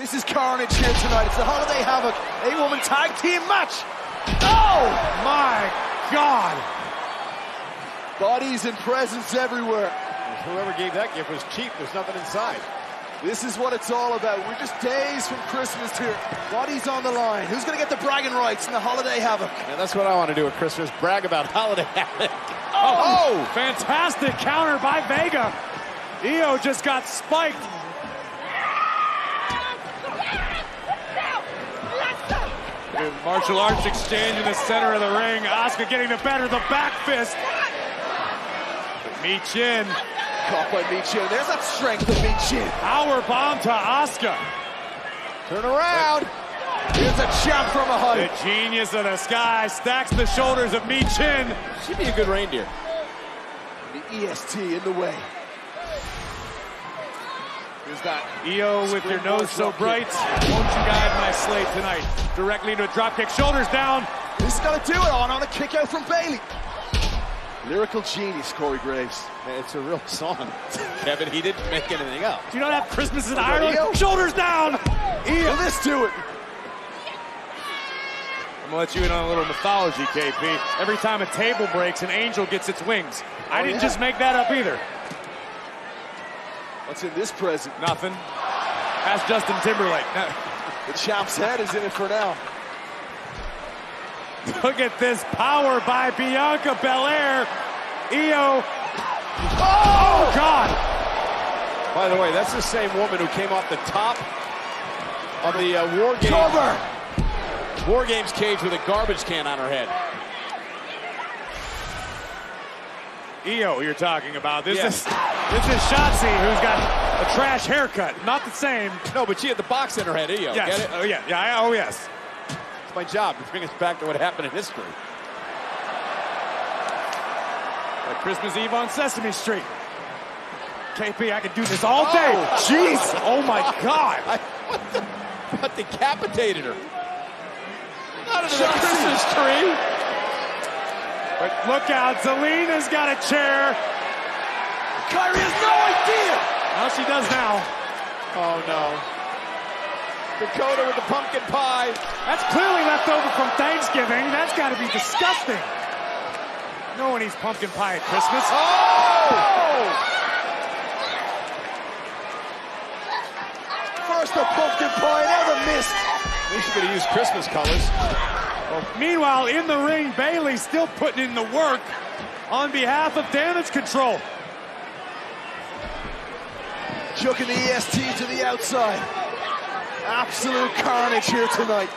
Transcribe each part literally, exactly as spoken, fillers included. This is carnage here tonight. It's the Holiday Havoc eight-woman tag team match. Oh my God! Bodies and presence everywhere. Whoever gave that gift was cheap. There's nothing inside. This is what it's all about. We're just days from Christmas here. Bodies on the line. Who's going to get the bragging rights in the Holiday Havoc? And that's what I want to do at Christmas. Brag about Holiday Havoc. Oh! Oh, fantastic counter by Vega. Iyo just got spiked. The martial arts exchange in the center of the ring. Asuka getting the better, the back fist. Michin. Caught by Michin. There's that strength of Michin. Power bomb to Asuka. Turn around. Here's a jump from a hundred. The genius of the sky stacks the shoulders of Michin. She'd be a good reindeer. The E S T in the way. Is that Iyo with your nose so bright? Won't you guide my slate tonight? Directly into a dropkick, shoulders down. This is gonna do it. On on a kick out from Bayley. Lyrical genius, Corey Graves. Man, it's a real song. Kevin, he didn't make anything up. Do you not have Christmas in Ireland? Iyo? Shoulders down. Iyo, will this do it? I'm gonna let you in on a little mythology, K P. Every time a table breaks, an angel gets its wings. Oh, I didn't yeah. just make that up either. What's in this present? Nothing. Ask Justin Timberlake. The champ's head is in it for now. Look at this power by Bianca Belair. Iyo. Oh, God. By the way, that's the same woman who came off the top of the uh, War Games. Cover. War Games cage with a garbage can on her head. Iyo, you're talking about. This yes. is this is Shotzi, who's got a trash haircut. Not the same. No, but she had the box in her head, Iyo. Yes. Get it? Oh, yeah. yeah. Oh, yes. It's my job to bring us back to what happened in history. Like Christmas Eve on Sesame Street. K P, I could do this all day. Oh, jeez. Oh, my God. I, what the? What decapitated her? Out of the Christmas tree. But look out, Zelina's got a chair. Kairi has no idea. Well, she does now. Oh, no. Dakota with the pumpkin pie. That's clearly left over from Thanksgiving. That's got to be disgusting. No one eats pumpkin pie at Christmas. Oh! First a pumpkin pie never missed. At least you could have used Christmas colors. Meanwhile, in the ring, Bayley still putting in the work on behalf of Damage C T R L. Chucking the E S T to the outside. Absolute carnage here tonight.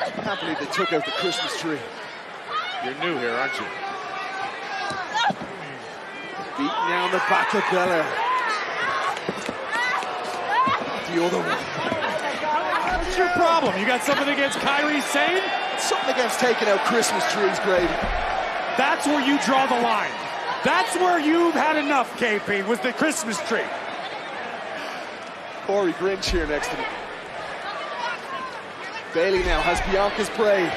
I can't believe they took out the Christmas tree. You're new here, aren't you? Beating down the back of Belair. The other one. What's your problem? You got something against Kairi Sane? Something against taking out Christmas trees, Grady. That's where you draw the line. That's where you've had enough, K P, was the Christmas tree. Corey Grinch here next to me. Bayley now has Bianca's braid.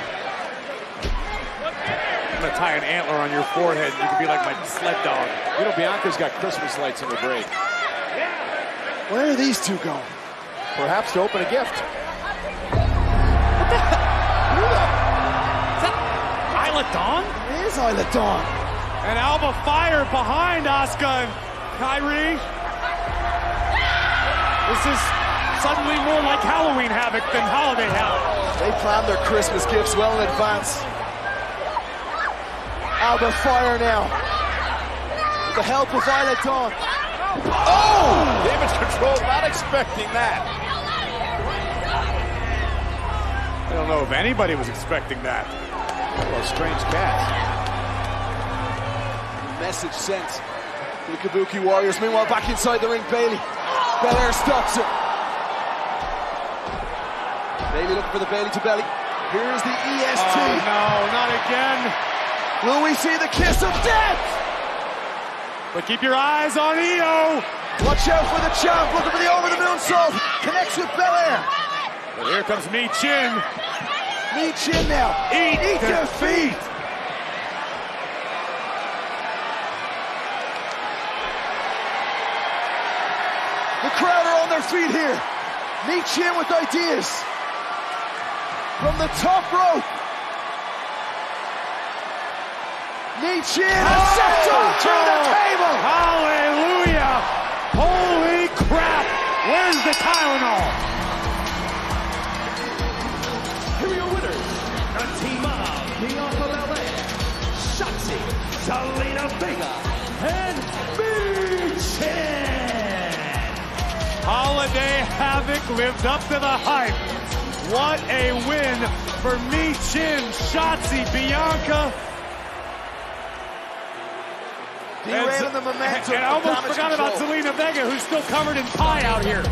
I'm going to tie an antler on your forehead and you can be like my sled dog. You know, Bianca's got Christmas lights in her braid. Where are these two going? Perhaps to open a gift. Isla Dawn? It is Isla Dawn. And Alba Fire behind Asuka and Kairi. This is suddenly more like Halloween Havoc than Holiday Havoc. They planned their Christmas gifts well in advance. Alba Fire now. With the help of Isla Dawn. Oh! Damage C T R L, not expecting that. I don't know if anybody was expecting that. Well, a strange catch. Message sent to the Kabuki Warriors. Meanwhile, back inside the ring, Bayley. Belair stops her. Bayley looking for the Bayley to Bayley. Here's the E S T. Oh, no, not again. Will we see the kiss of death? But keep your eyes on Iyo. Watch out for the jump. Looking for the over-the-moon salt. Connects with Belair. But here comes Michin. Michin now. Eat, Eat your feet. The crowd are on their feet here. Michin with ideas. From the top rope. Michin has set up through the table. Hallelujah. Holy crap. Where's the Tylenol? Here are your winners. A team of Bianca Belair, Shotzi, Zelina Vega, and Michin. Holiday Havoc lived up to the hype. What a win for Michin, Shotzi, Bianca. Derailed the momentum. And I almost forgot about Zelina Vega, who's still covered in pie out here.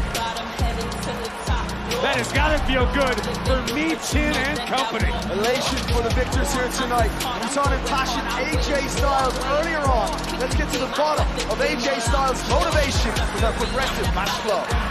That has got to feel good for Michin and company. Elation for the victors here tonight. We saw an impassioned A J Styles earlier on. Let's get to the bottom of A J Styles' motivation with a progressive match flow.